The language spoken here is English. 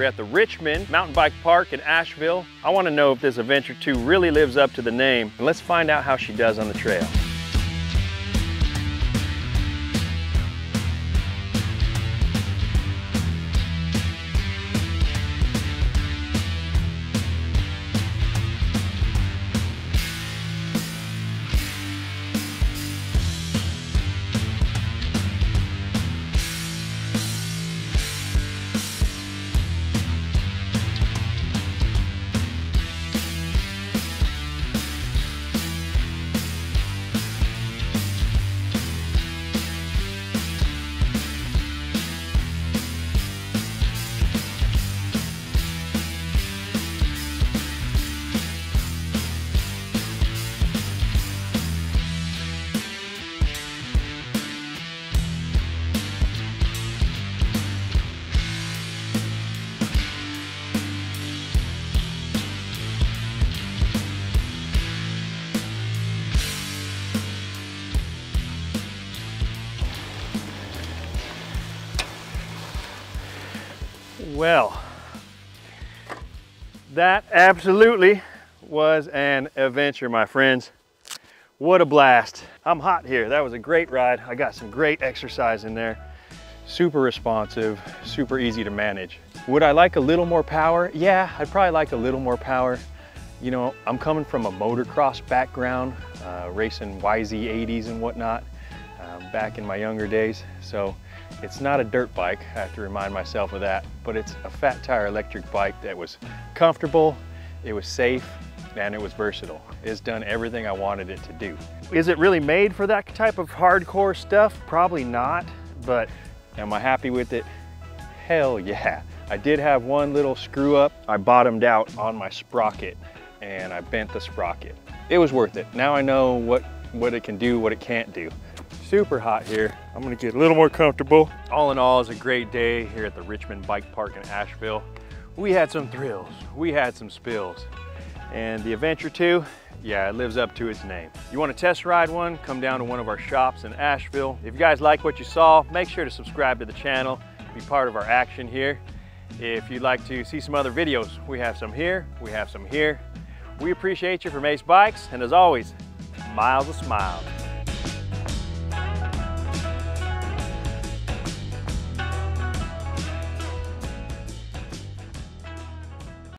We're at the Richmond Mountain Bike Park in Asheville. I want to know if this Aventure 2 really lives up to the name, and let's find out how she does on the trail. Well, that absolutely was an adventure, my friends. What a blast. I'm hot here. That was a great ride. I got some great exercise in there. Super responsive, super easy to manage. Would I like a little more power? Yeah, I'd probably like a little more power. You know, I'm coming from a motocross background, racing YZ 80s and whatnot back in my younger days. So it's not a dirt bike, I have to remind myself of that, but it's a fat tire electric bike that was comfortable, it was safe, and it was versatile. It's done everything I wanted it to do. Is it really made for that type of hardcore stuff? Probably not, but am I happy with it? Hell yeah. I did have one little screw up. I bottomed out on my sprocket and I bent the sprocket. It was worth it. Now I know what it can do, what it can't do. Super hot here. I'm gonna get a little more comfortable. All in all, it's a great day here at the Richmond Bike Park in Asheville. We had some thrills, we had some spills. And the Aventure 2, yeah, it lives up to its name. You wanna test ride one, come down to one of our shops in Asheville. If you guys like what you saw, make sure to subscribe to the channel, be part of our action here. If you'd like to see some other videos, we have some here, we have some here. We appreciate you from Ace Bikes, and as always, miles of smiles.